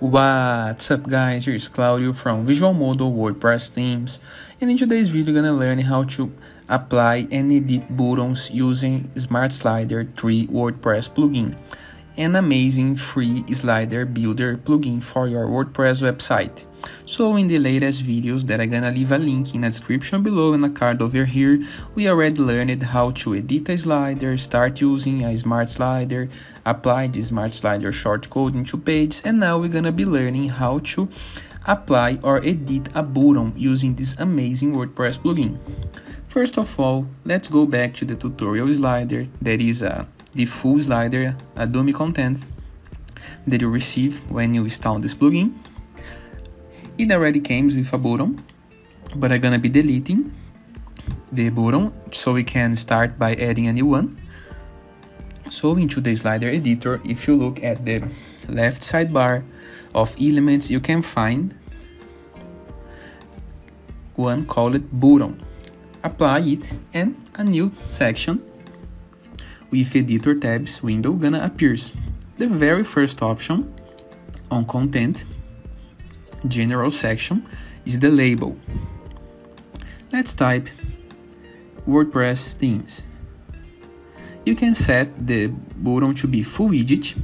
What's up guys, here's Claudio from Visualmodo WordPress themes, and in today's video you're gonna learn how to apply and edit buttons using Smart Slider 3 WordPress plugin, an amazing free slider builder plugin for your WordPress website. So in the latest videos that I'm gonna leave a link in the description below and a card over here, we already learned how to edit a slider, start using a smart slider, apply the smart slider shortcode into pages, and now we're gonna be learning how to apply or edit a button using this amazing WordPress plugin. First of all, let's go back to the tutorial slider, that is the full slider, a dummy content that you receive when you install this plugin. It already comes with a button, but I'm gonna be deleting the button so we can start by adding a new one. So into the slider editor, if you look at the left sidebar of elements, you can find one called button. Apply it and a new section with editor tabs window gonna appears. The very first option on content general section is the label. Let's type WordPress themes. You can set the button to be full widget.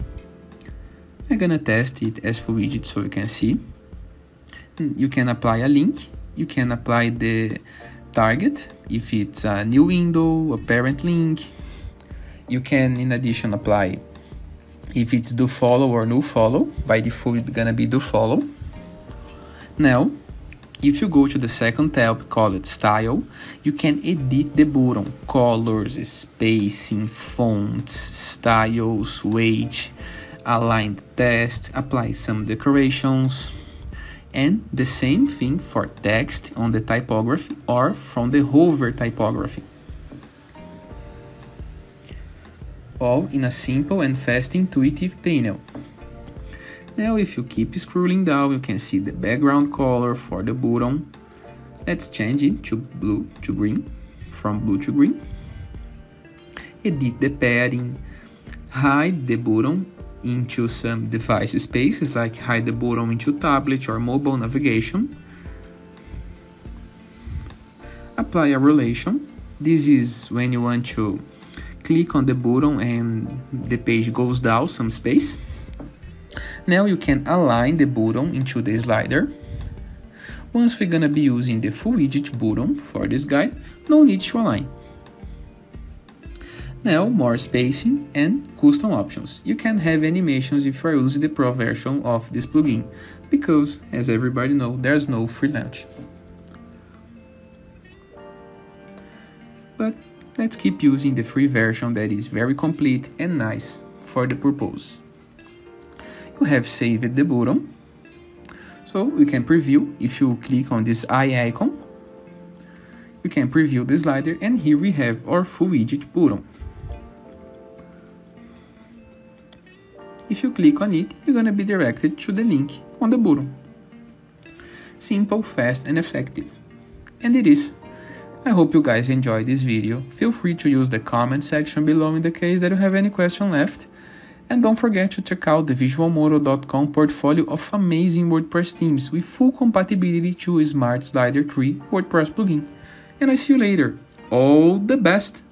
I'm gonna test it as full widget so you can see. You can apply a link, you can apply the target if it's a new window, a parent link. You can in addition apply if it's do follow or no follow. By default it's gonna be do follow. Now, if you go to the second tab called Style, you can edit the button, colors, spacing, fonts, styles, weight, align the text, apply some decorations, and the same thing for text on the typography or from the hover typography. All in a simple and fast intuitive panel. Now if you keep scrolling down, you can see the background color for the button. Let's change it to blue to green, from blue to green. Edit the padding, hide the button into some device spaces, like hide the button into tablet or mobile navigation. Apply a relation. This is when you want to click on the button and the page goes down some space. Now you can align the button into the slider. Once we're gonna be using the full widget button for this guide, no need to align. Now more spacing and custom options. You can have animations if you're using the pro version of this plugin, because as everybody knows, there's no free lunch. But let's keep using the free version that is very complete and nice for the purpose. You have saved the button, so we can preview. If you click on this eye icon, you can preview the slider, and here we have our full widget button. If you click on it, you're gonna be directed to the link on the button. Simple, fast and effective. And it is. I hope you guys enjoyed this video. Feel free to use the comment section below in the case that you have any question left. And don't forget to check out the visualmodo.com portfolio of amazing WordPress themes with full compatibility to Smart Slider 3 WordPress plugin. And I see you later. All the best!